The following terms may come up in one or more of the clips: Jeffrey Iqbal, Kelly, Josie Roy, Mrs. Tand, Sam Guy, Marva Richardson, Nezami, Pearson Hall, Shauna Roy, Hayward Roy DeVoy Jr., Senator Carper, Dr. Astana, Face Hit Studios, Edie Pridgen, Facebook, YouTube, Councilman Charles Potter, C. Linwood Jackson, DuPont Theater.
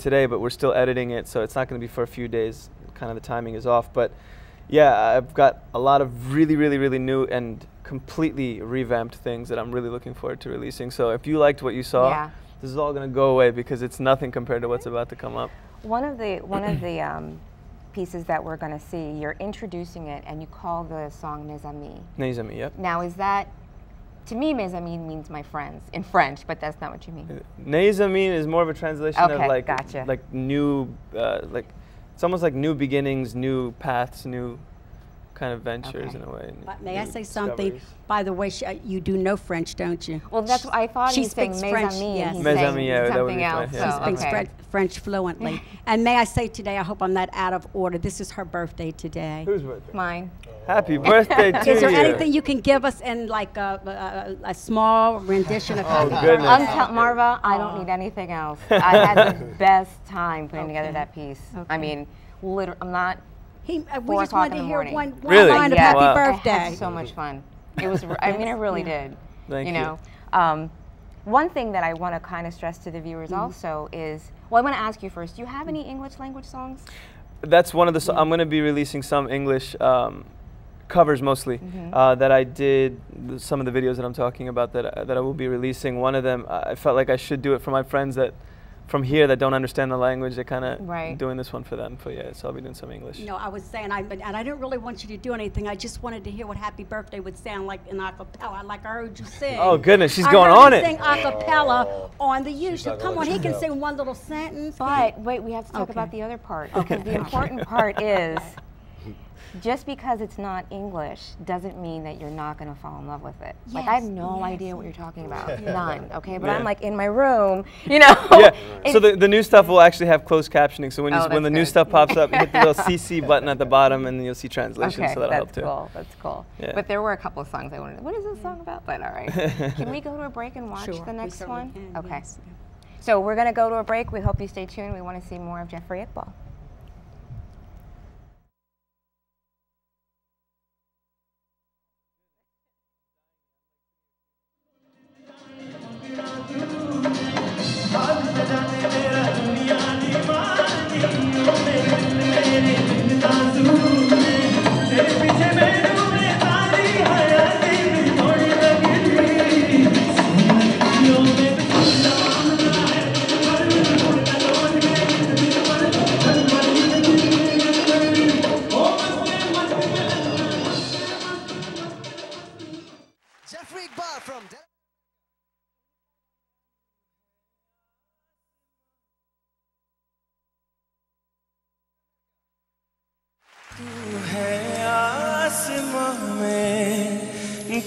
today, but we're still editing it, so it's not going to be for a few days. Kind of the timing is off, but yeah, I've got a lot of really new and completely revamped things that I'm really looking forward to releasing. So if you liked what you saw, this is all going to go away because it's nothing compared to what's about to come up. One of the pieces that we're going to see, you're introducing it and you call the song Nezami. Nezami, yep. Now is that, to me, Nezami means my friends in French, but that's not what you mean. Nezami is more of a translation of like, gotcha. Like new, like it's almost like new beginnings, new paths, new kind of ventures in a way. But may I say something? By the way, you do know French, don't you? Well, that's what I thought she speaks French. Yes. Nezami, yeah, something else. She speaks French fluently. And may I say today, I hope I'm not out of order. This is her birthday today. Whose birthday? Mine. Happy birthday to you. Is there anything you can give us in like a small rendition of happy birthday? Marva, I don't need anything else. I had the best time putting together that piece. I mean, literally, I'm not. We just wanted to hear one line of happy birthday. I had so much fun. It was, I mean, it really did. Thank you. One thing that I want to kind of stress to the viewers also is, well, I want to ask you first, do you have any English language songs? That's one of the, I'm going to be releasing some English covers mostly that I did, some of the videos that I'm talking about that I will be releasing. One of them, I felt like I should do it for my friends that, from here that don't understand the language, they're kind of doing this one for them. But yeah, so I'll be doing some English. No, I was saying, and I didn't really want you to do anything. I just wanted to hear what happy birthday would sound like in acapella, like I heard you sing. Oh goodness, she's going on it. I heard you sing acapella on the YouTube. Come on, he can sing one little sentence. But wait, we have to talk about the other part. Okay. The important part is, just because it's not English doesn't mean that you're not going to fall in love with it. Yes, like I have no idea what you're talking about. None. Okay, but I'm like in my room, you know. Yeah. So the new stuff will actually have closed captioning. So when when the new stuff pops up, you hit the little CC button at the bottom, and then you'll see translation. Okay, so that'll help too. Cool. That's cool. Yeah. But there were a couple of songs I wanted. What is this song about? But all right, can we go to a break and watch the next one? Okay. Yes. So we're going to go to a break. We hope you stay tuned. We want to see more of Jeffrey Iqbal.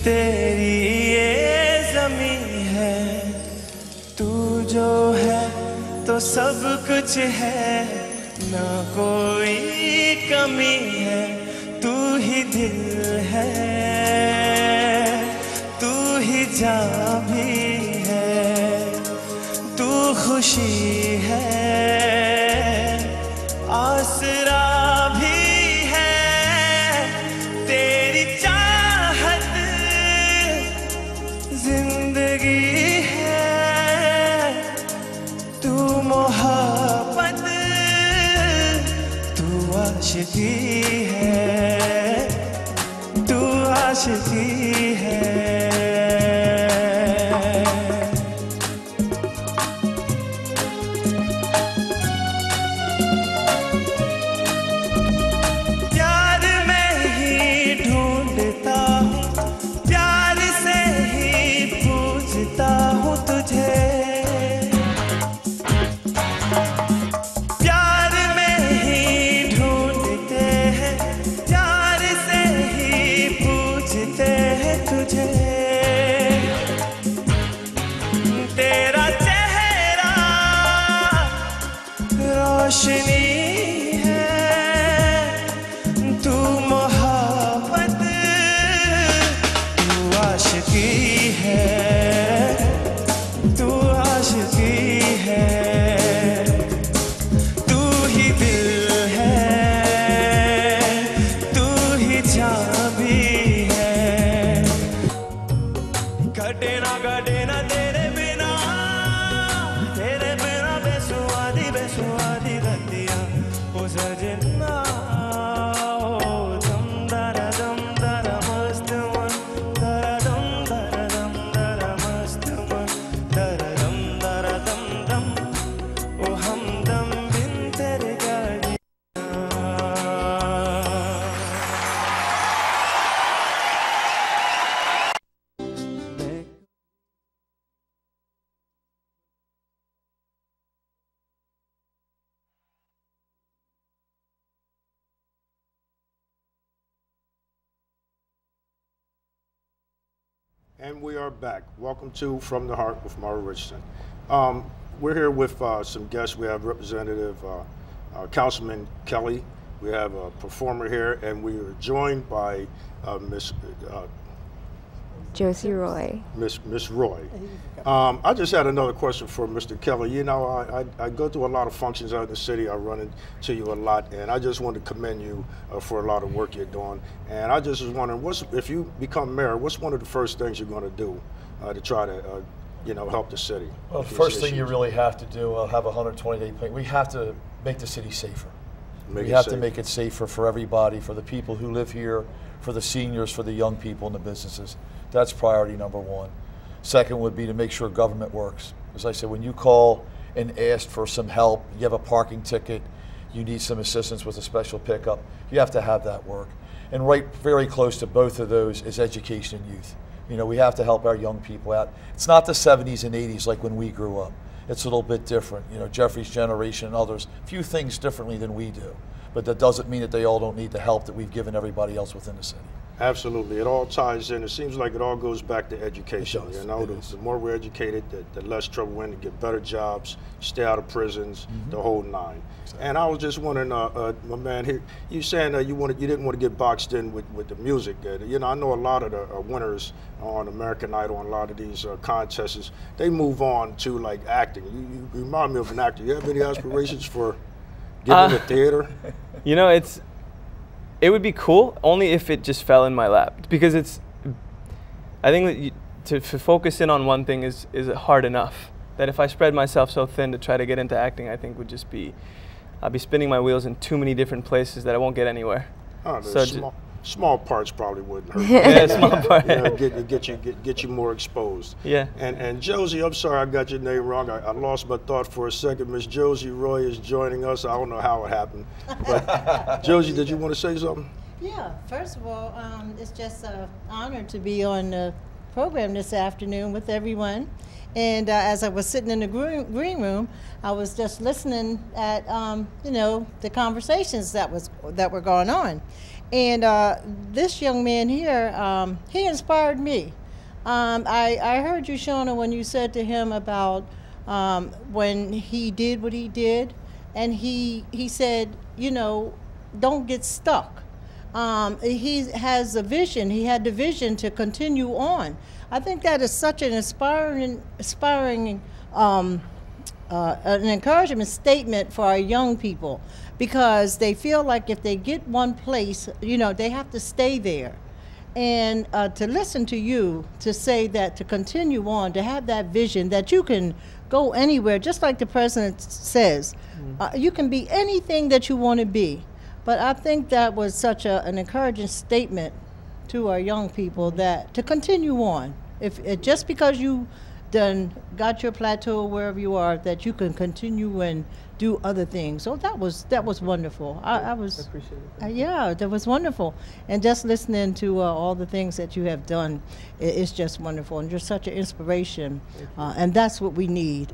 तेरी ये ज़मीं है तू जो है तो सब कुछ है ना कोई कमी है तू ही दिल है तू ही जान भी है तू खुशी है आसरा भी तू आशिकी है And we are back. Welcome to From the Heart with Marva Richardson. We're here with some guests. We have Representative Councilman Kelly. We have a performer here, and we are joined by Josie Roy. Miss Roy. I just had another question for Mr. Kelly. You know, I go through a lot of functions out in the city. I run into you a lot, and I just want to commend you for a lot of work you're doing. And I just was wondering, if you become mayor, what's one of the first things you're going to do to try to, you know, help the city? Well, first thing you really have to do, I'll have a 120-day plan. We have to make the city safer. We have to make it safer for everybody, for the people who live here, for the seniors, for the young people and the businesses. That's priority number one. Second would be to make sure government works. As I said, when you call and ask for some help, you have a parking ticket, you need some assistance with a special pickup, you have to have that work. And right very close to both of those is education and youth. You know, we have to help our young people out. It's not the 70s and 80s like when we grew up. It's a little bit different. You know, Jeffrey's generation and others, few things differently than we do. But that doesn't mean that they all don't need the help that we've given everybody else within the city. Absolutely. It all ties in. It seems like it all goes back to education. You know, the more we're educated, the less trouble we're in to get better jobs, stay out of prisons, the whole nine. Exactly. And I was just wondering, my man here, you saying that you didn't want to get boxed in with the music. You know, I know a lot of the winners on American Idol and a lot of these contests, they move on to like acting. You remind me of an actor. You have any aspirations for getting in the theater? You know, it would be cool only if it just fell in my lap, because I think that to focus in on one thing is hard enough, that if I spread myself so thin to try to get into acting, I think would just be, I'll be spinning my wheels in too many different places that I won't get anywhere. Oh, so small parts probably wouldn't hurt. Yeah, small parts. You know, get you more exposed. Yeah. And Josie, I'm sorry I got your name wrong. I lost my thought for a second. Miss Josie Roy is joining us. I don't know how it happened. But Josie, did you want to say something? Yeah. First of all, it's just an honor to be on the program this afternoon with everyone. And as I was sitting in the green room, I was just listening at you know, the conversations that were going on. And this young man here, he inspired me. I heard you, Shauna, when you said to him about when he did what he did, and he said, you know, don't get stuck. He has a vision. He had the vision to continue on. I think that is such an inspiring, an encouragement statement for our young people, because they feel like if they get one place, you know, they have to stay there. And to listen to you, to say that, to continue on, to have that vision that you can go anywhere, just like the president says, you can be anything that you want to be. But I think that was such an encouraging statement to our young people, that to continue on. If just because you done got your plateau wherever you are, that you can continue and do other things. So that was wonderful. I was, I appreciate it. Yeah, that was wonderful. And just listening to all the things that you have done, it's just wonderful. And you're such an inspiration. And that's what we need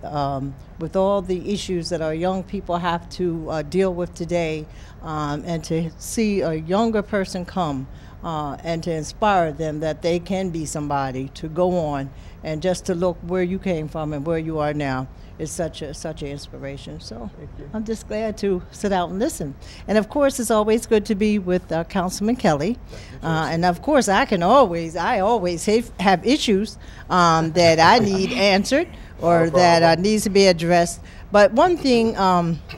with all the issues that our young people have to deal with today. And to see a younger person come and to inspire them that they can be somebody, to go on, and just to look where you came from and where you are now is such an inspiration. So I'm just glad to sit out and listen. And of course, it's always good to be with Councilman Kelly. And of course, I always have issues that I need answered or that needs to be addressed. But one thing,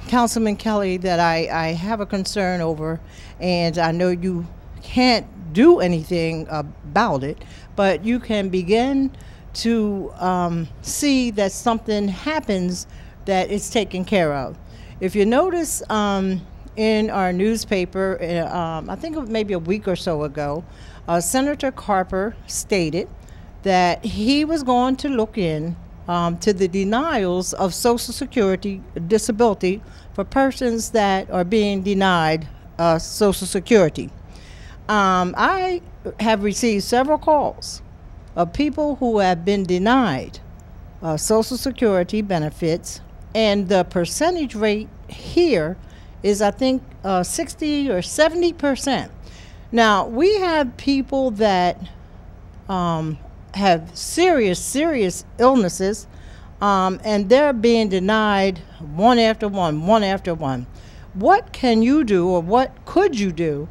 Councilman Kelly, that I have a concern over, and I know you can't do anything about it, but you can begin to see that something happens, that it's taken care of. If you notice in our newspaper, I think it was maybe a week or so ago, Senator Carper stated that he was going to look in to the denials of Social Security disability for persons that are being denied Social Security. I have received several calls of people who have been denied Social Security benefits, and the percentage rate here is, I think, 60 or 70%. Now, we have people that have serious, serious illnesses, and they're being denied one after one, What can you do, or what could you do?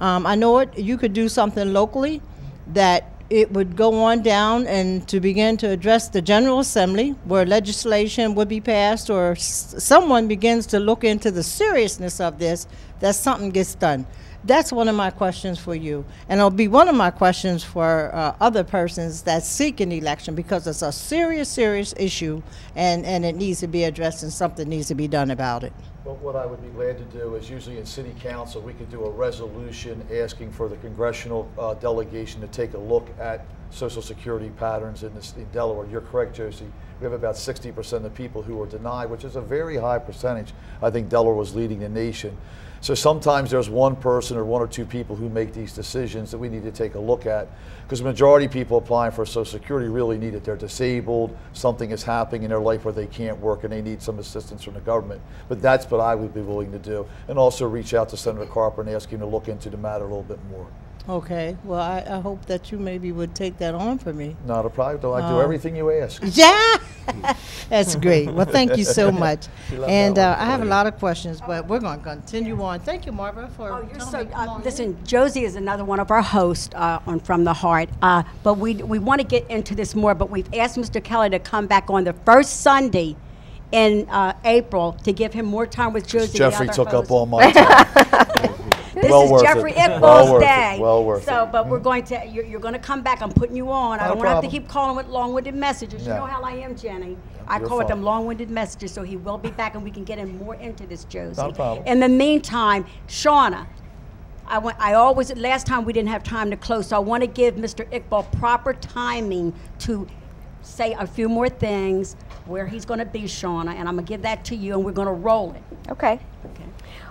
I know you could do something locally that it would go on down and to begin to address the General Assembly, where legislation would be passed or someone begins to look into the seriousness of this, that something gets done. That's one of my questions for you. And it'll be one of my questions for other persons that seek an election, because it's a serious, serious issue, and it needs to be addressed, and something needs to be done about it. Well, what I would be glad to do is, usually in city council, we could do a resolution asking for the congressional delegation to take a look at Social Security patterns in Delaware. You're correct, Josie. We have about 60% of people who are denied, which is a very high percentage. I think Delaware was leading the nation. So sometimes there's one person or one or two people who make these decisions that we need to take a look at, because the majority of people applying for Social Security really need it. They're disabled, something is happening in their life where they can't work, and they need some assistance from the government. But that's what I would be willing to do, and also reach out to Senator Carper and ask him to look into the matter a little bit more. Okay, well, I hope that you maybe would take that on for me. Not a problem, though. I do everything you ask. Yeah, that's great. Well, thank you so much. And I have a lot of questions, but we're going to continue on. Thank you, Marva, for listen, Josie is another one of our hosts on From the Heart, but we want to get into this more, but we've asked Mr. Kelly to come back on the first Sunday in April to give him more time with Josie. Jeffrey took up all my time. This is Jeffrey Iqbal's day. Well worth it. So, but we're going to, you're going to come back. I'm putting you on. I don't want to have to keep calling with long-winded messages. You know how I am, Jenny. I call it them long-winded messages. So he will be back, and we can get in more into this, Josie. Not a problem. In the meantime, Shauna, I always, last time we didn't have time to close, so I want to give Mr. Iqbal proper timing to say a few more things, where he's going to be, Shauna, and I'm going to give that to you, and we're going to roll it. Okay. Okay.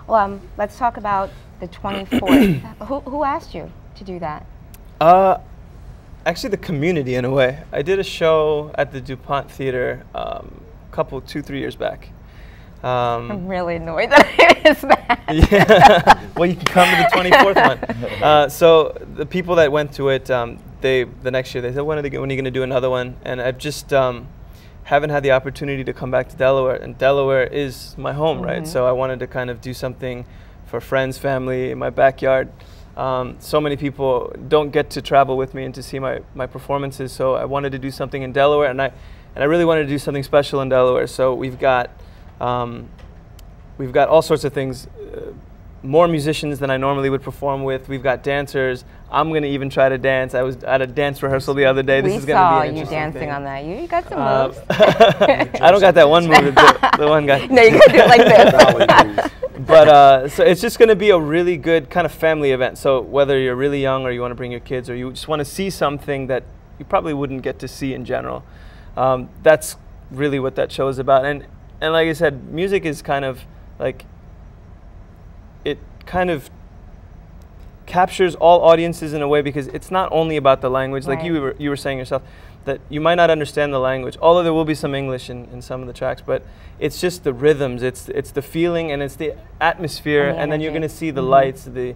Well, let's talk about the 24th. Who asked you to do that? Actually, the community, in a way. I did a show at the DuPont Theater a couple, 2-3 years back. I'm really annoyed that it is that. Yeah. Well, you can come to the 24th one. So the people that went to it, the next year, they said, when are you going to do another one? And I've just haven't had the opportunity to come back to Delaware. And Delaware is my home, right? So I wanted to kind of do something for friends, family, in my backyard. So many people don't get to travel with me and to see my performances, so I wanted to do something in Delaware, and I really wanted to do something special in Delaware. So we've got all sorts of things, more musicians than I normally would perform with. We've got dancers. I'm gonna even try to dance. I was at a dance rehearsal the other day. This is gonna be an interesting thing. On that. You got some moves. I don't got that one move. The one guy. No, you gotta do it like this. But so it's just going to be a really good kind of family event. So whether you're really young or you want to bring your kids or you just want to see something that you probably wouldn't get to see in general, that's really what that show is about. And like I said, music is kind of like, it kind of captures all audiences in a way, because it's not only about the language. Right. Like you were saying yourself, that you might not understand the language, although there will be some English in some of the tracks, but it's just the rhythms, it's the feeling, and it's the atmosphere, and then you're gonna see the lights, the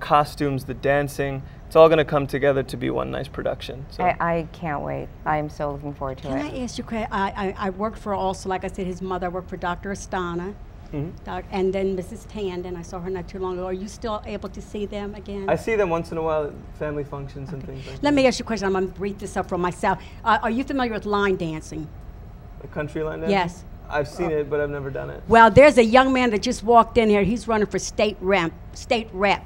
costumes, the dancing. It's all gonna come together to be one nice production. So I can't wait. I am so looking forward to it. Can I ask you, I worked for also, like I said, his mother, I worked for Dr. Astana, and then Mrs. Tand, and I saw her not too long ago. Are you still able to see them again? I see them once in a while at family functions and things like that. Let me ask you a question. I'm going to read this up for myself. Are you familiar with line dancing? The country line dancing? Yes. I've seen it, but I've never done it. Well, there's a young man that just walked in here. He's running for state rep.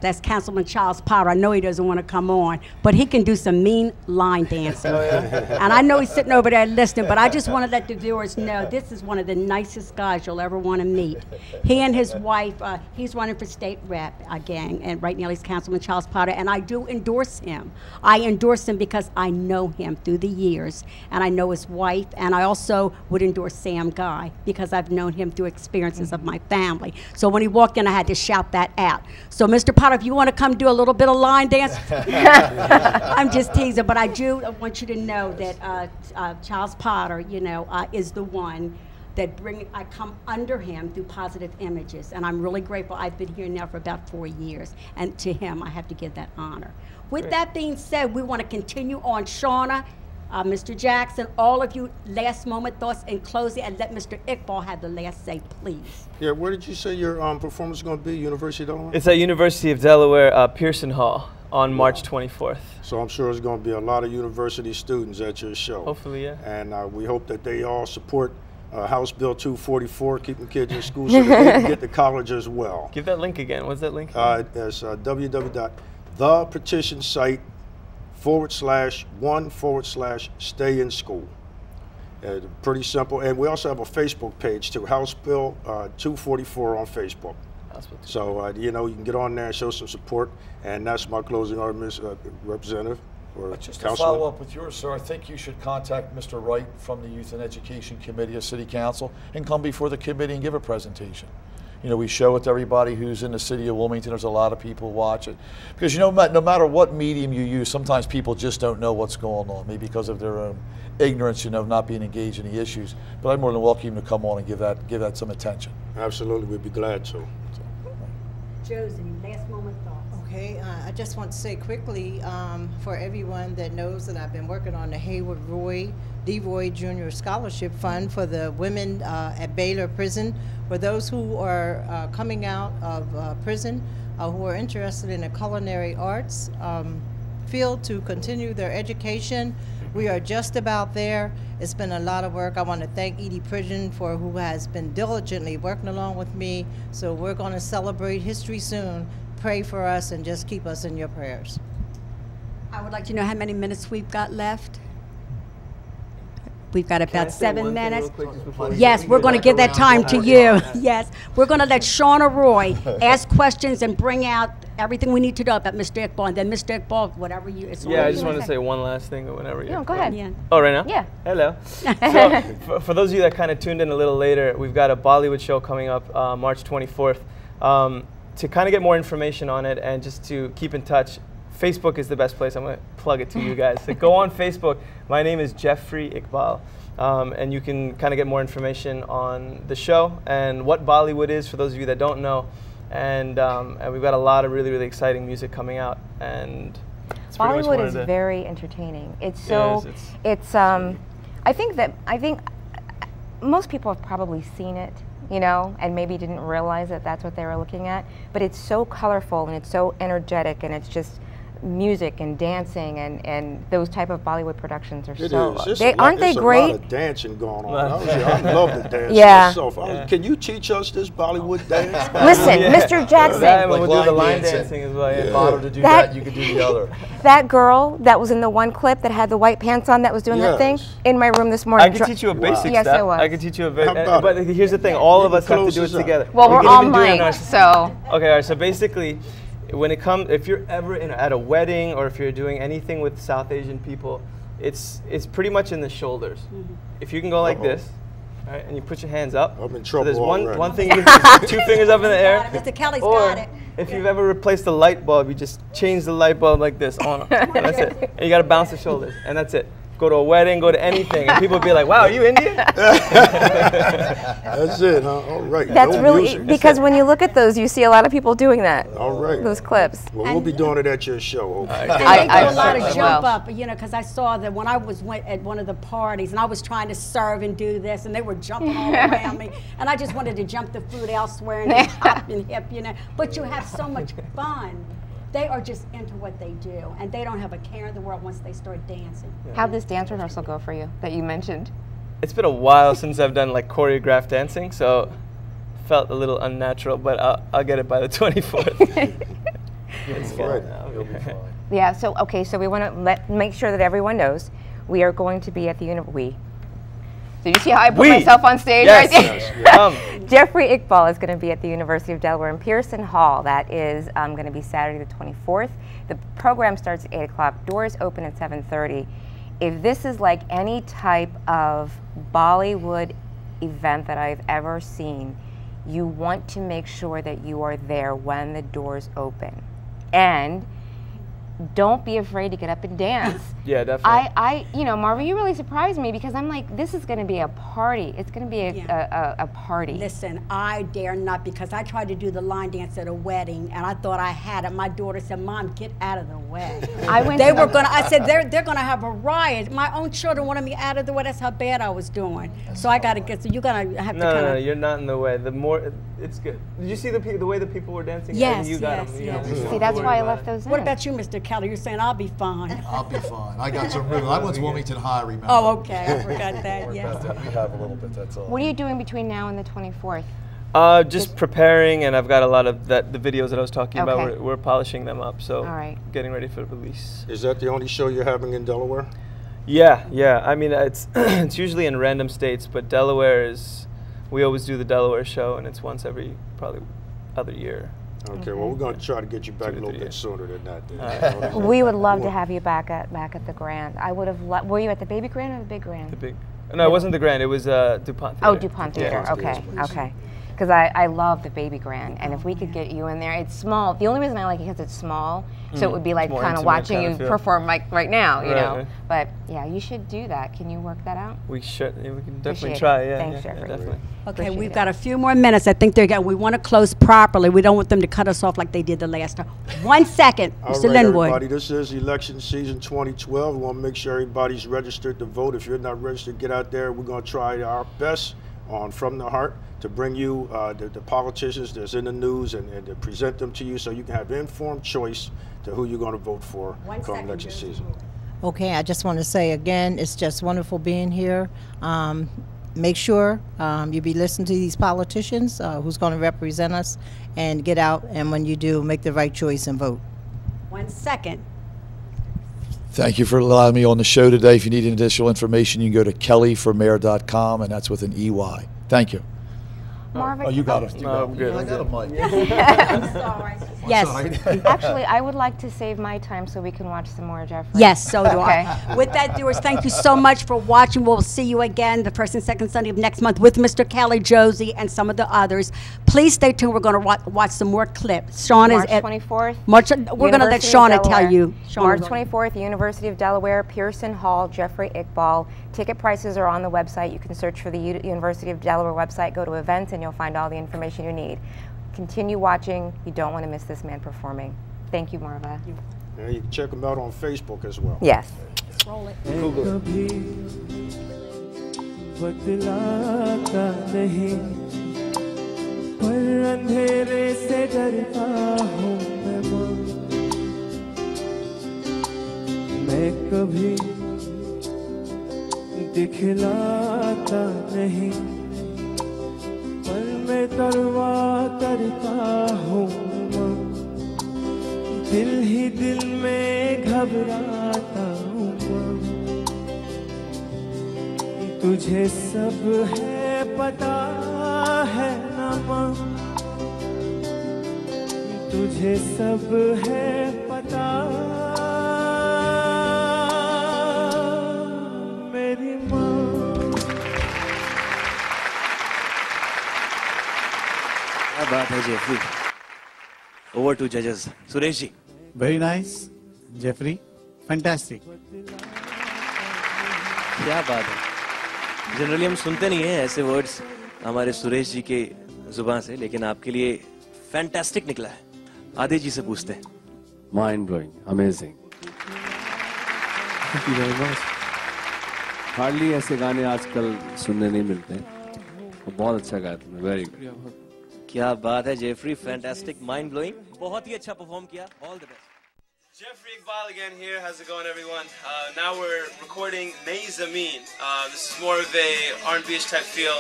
That's Councilman Charles Potter. I know he doesn't want to come on, but he can do some mean line dancing. Oh, yeah. And I know he's sitting over there listening, but I just want to let the viewers know this is one of the nicest guys you'll ever want to meet. He and his wife, he's running for state rep again, and right now he's Councilman Charles Potter, and I do endorse him. I endorse him because I know him through the years, and I know his wife, and I also would endorse Sam Guy, because I've known him through experiences of my family. So when he walked in, I had to shout that out. So Mr. Potter, if you want to come do a little bit of line dance, I'm just teasing, but I do want you to know that Charles Potter, you know, is the one that I come under him through positive images, and I'm really grateful. I've been here now for about 4 years, and to him, I have to give that honor. With that being said, we want to continue on. Shauna, Mr. Jackson, all of you, last moment thoughts and closing, and let Mr. Iqbal have the last say, please. Yeah, where did you say your performance is going to be, University of Delaware? It's at University of Delaware, Pearson Hall, on March 24th. So I'm sure there's going to be a lot of university students at your show. Hopefully, yeah. And we hope that they all support House Bill 244, keeping kids in school so that they can get to college as well. Give that link again. What's that link? It's www.thepetitionsite.com/1/stay-in-school. Pretty simple. And we also have a Facebook page too, House Bill 244 on Facebook. So, you know, you can get on there and show some support. And that's my closing argument, Representative. Just to follow up with yours, sir, I think you should contact Mr. Wright from the Youth and Education Committee of City Council and come before the committee and give a presentation. You know, we show it to everybody who's in the city of Wilmington. There's a lot of people watch it. Because, you know, no matter what medium you use, sometimes people just don't know what's going on, maybe because of their own ignorance, you know, not being engaged in the issues. But I'm more than welcome to come on and give that some attention. Absolutely. We'd be glad to. Josie, last moment thoughts. Okay. I just want to say quickly, for everyone that knows that I've been working on the Hayward Roy DeVoy Jr. Scholarship Fund for the women at Baylor Prison, for those who are coming out of prison, who are interested in the culinary arts field to continue their education. We are just about there. It's been a lot of work. I want to thank Edie Pridgen for who has been diligently working along with me. So we're going to celebrate history soon. Pray for us and just keep us in your prayers. I would like to know how many minutes we've got left. We've got about 7 minutes. Yes, we're going to give that time to you. Yes, we're going to let Shauna Roy ask questions and bring out everything we need to know about Mr. Iqbal. And then Mr. Iqbal, whatever you. It's yeah, I just want to say one last thing or whatever. No, go ahead. Yeah. Oh, right now? Yeah. Hello. So, for those of you that kind of tuned in a little later, we've got a Bollywood show coming up March 24th. To kind of get more information on it and just to keep in touch, Facebook is the best place. I'm going to plug it to you guys. So go on Facebook. My name is Jeffrey Iqbal. And you can kind of get more information on the show and what Bollywood is, for those of you that don't know. And we've got a lot of really, really exciting music coming out. And Bollywood is very entertaining. It's so, I think most people have probably seen it, you know, and maybe didn't realize that that's what they were looking at. But it's so colorful and it's so energetic and it's just, music and dancing and those type of Bollywood productions are aren't they great? There's a lot of dancing going on. I love the dance myself. Yeah. Can you teach us this Bollywood dance? Listen, Mr. Jackson. We'll do the line dancing as well. Yeah. Bother to do that, you could do the other. That girl that was in the one clip that had the white pants on that was doing that thing in my room this morning. I could teach you a basic step. Yes, I was. I could teach you a basic but here's the thing, all of us have to do it together. Well, we're all mine, so. Okay, all right, so basically, when it comes, if you're ever at a wedding or if you're doing anything with South Asian people, it's pretty much in the shoulders. Mm-hmm. If you can go like this, all right, and you put your hands up. I'm in trouble. So there's one thing you can do, 2 fingers up in the air. Mr. Kelly's got it. If you've ever replaced a light bulb, you just change the light bulb like this on. And that's it. And you got to bounce the shoulders, and that's it. Go to a wedding, go to anything, and people be like, wow, are you Indian? That's it, huh? All right. That's really, because when you look at those, you see a lot of people doing that. All right. Those clips. Well, we'll be doing it at your show. Okay. I do a lot of jump up, you know, because I saw that when I went at one of the parties, and I was trying to serve and do this, and they were jumping all around me, and I just wanted to jump the food elsewhere and hop and hip, you know. But you have so much fun. They are just into what they do, and they don't have a care in the world once they start dancing. Yeah. How'd this dance rehearsal go for you that you mentioned? It's been a while since I've done like choreographed dancing, so felt a little unnatural, but I'll get it by the 24th. It's fine. You'll be fine. Yeah, so okay, so we want to make sure that everyone knows we are going to be at the Did you see how I put myself on stage right there? Yes. Jeffrey Iqbal is going to be at the University of Delaware in Pearson Hall. That is going to be Saturday the 24th. The program starts at 8 o'clock. Doors open at 7:30. If this is like any type of Bollywood event that I've ever seen, you want to make sure that you are there when the doors open. And don't be afraid to get up and dance. Yeah, definitely. You know, Marva, you really surprised me, because I'm like, this is going to be a party. It's going to be a party. Listen, I dare not, because I tried to do the line dance at a wedding, and I thought I had it. My daughter said, "Mom, get out of the way." I said, they're going to have a riot. My own children wanted me out of the way. That's how bad I was doing. So I got to get. So you're going to have to. No, you're not in the way. The more, it's good. Did you see the way the people were dancing? Yes, and you got them. Yes. See, that's why I left those in. What about you, Mr. Kelly? You're saying I'll be fine. I'll be fine. I got some rhythm. I went to Wilmington High, remember? Oh, okay. I forgot that. Yes. We have a little bit. That's all. What are you doing between now and the 24th? Just preparing, and I've got a lot of the videos that I was talking about. We're polishing them up, so getting ready for the release. Is that the only show you're having in Delaware? Yeah, yeah. I mean, it's it's usually in random states, but Delaware is. We always do the Delaware show, and it's once every probably other year. Okay, well, we're going to try to get you back a little bit sooner than that. Then. We would love to have you back at the Grand. I would have loved. Were you at the Baby Grand or the Big Grand? The Big. No, it wasn't the Grand. It was DuPont Theater. Oh, DuPont Theater. Yeah. Okay, okay. Because I love the Baby Grand, and if we could get you in there, it's small. The only reason I like it is because it's small, so it would be like kind of watching you perform like right now, you know. But yeah, you should do that. Can you work that out? We should. Yeah, we can definitely try. Yeah. Thanks, Jeffrey. Definitely. Okay, we've got a few more minutes. I think we want to close properly. We don't want them to cut us off like they did the last time. 1 second, Mr. Linwood. Everybody, this is election season 2012. We want to make sure everybody's registered to vote. If you're not registered, get out there. We're going to try our best on From the Heart to bring you the politicians that's in the news and to present them to you so you can have informed choice to who you're going to vote for come election season. Okay, I just want to say again, it's just wonderful being here. Make sure you be listening to these politicians who's going to represent us, and get out, and when you do, make the right choice and vote. 1 second. Thank you for allowing me on the show today. If you need any additional information, you can go to kellyformayor.com, and that's with an EY. Thank you. Marva, you got it. No, I'm good. I got a mic. I'm sorry. Yes. Actually, I would like to save my time so we can watch some more Jeffrey. Yes, so do I. With that, viewers, thank you so much for watching. We'll see you again the first and second Sunday of next month with Mr. Kelly, Josie, and some of the others. Please stay tuned. We're going to watch some more clips. Sean March is at 24th. March. We're going to let Shauna tell you. March 24th, University of Delaware, Pearson Hall, Jeffrey Iqbal. Ticket prices are on the website. You can search for the University of Delaware website, go to events, and you'll find all the information you need. Continue watching. You don't want to miss this man performing. Thank you, Marva. Yeah, you can check him out on Facebook as well. Yes. Roll it. Google it. दिखलाता नहीं पर मैं तरवा तरता हूँ दिल ही दिल में घबराता हूँ तुझे सब है पता है ना माँ तुझे सब है पता Jeffrey. Over to judges. Suresh ji. Very nice, Jeffrey. Fantastic. क्या बात है. Generally हम सुनते नहीं हैं ऐसे words हमारे सुरेश जी के जुबान से, लेकिन आपके लिए fantastic निकला है. आदेश जी से पूछते हैं. Mind blowing, amazing. Thank you very much. Hardly ऐसे गाने आजकल सुनने नहीं मिलते हैं. बहुत अच्छा गाया तुमने. Very good. क्या बात है जेफरी, फैंटास्टिक, माइंड ब्लोइंग, बहुत ही अच्छा परफॉर्म किया, all the best. Jeffrey Iqbal again here. How's it going, everyone? Now we're recording Nezami. This is more of a R&B type feel,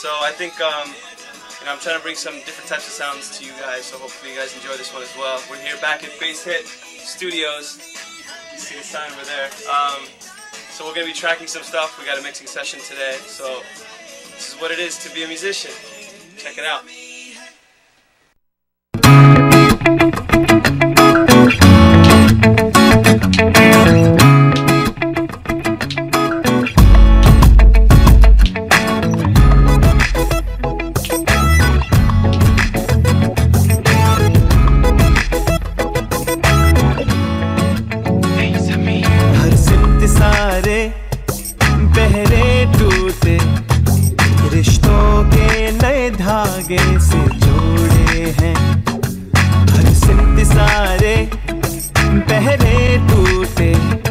so I think you know, I'm trying to bring some different types of sounds to you guys. So hopefully you guys enjoy this one as well. We're here back at Face Hit Studios. You see the sign over there. So we're gonna be tracking some stuff. We got a mixing session today, so this is what it is to be a musician. Check it out. हैं हर सित सारे पहरे टूटे।